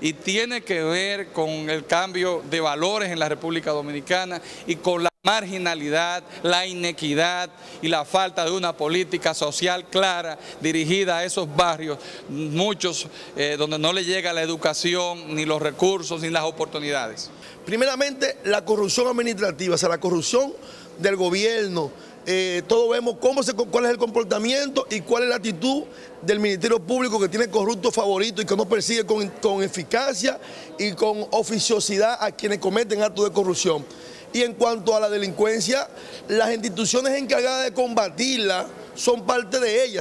y tiene que ver con el cambio de valores en la República Dominicana y con la marginalidad, la inequidad y la falta de una política social clara dirigida a esos barrios, muchos donde no le llega la educación, ni los recursos, ni las oportunidades. Primeramente, la corrupción administrativa, o sea, la corrupción del gobierno. Todos vemos cuál es el comportamiento y cuál es la actitud del Ministerio Público, que tiene corruptos favoritos y que no persigue con eficacia y con oficiosidad a quienes cometen actos de corrupción. Y en cuanto a la delincuencia, las instituciones encargadas de combatirla son parte de ella.